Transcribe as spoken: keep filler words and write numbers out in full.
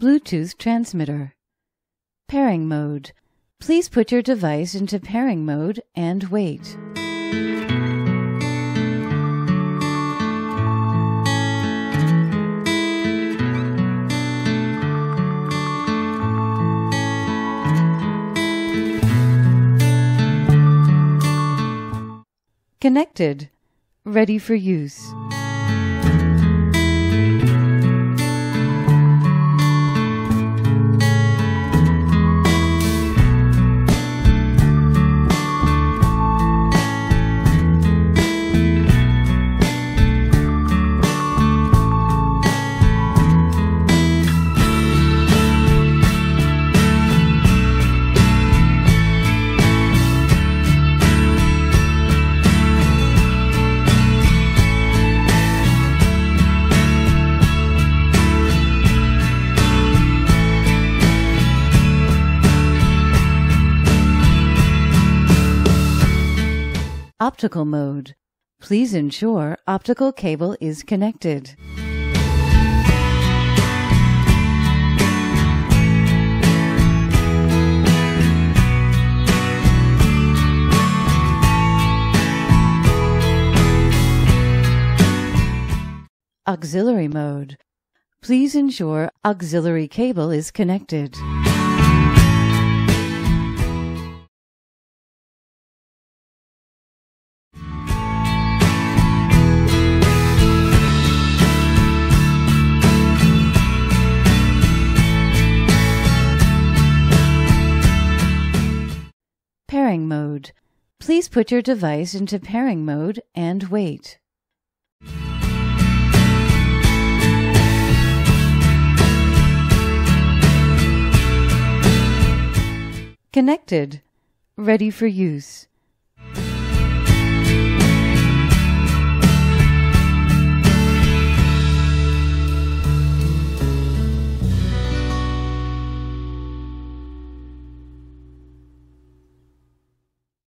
Bluetooth transmitter. Pairing mode. Please put your device into pairing mode and wait. Connected. Ready for use. Optical mode. Please ensure optical cable is connected. Auxiliary mode. Please ensure auxiliary cable is connected. Pairing mode. Please put your device into pairing mode and wait. Connected. Ready for use.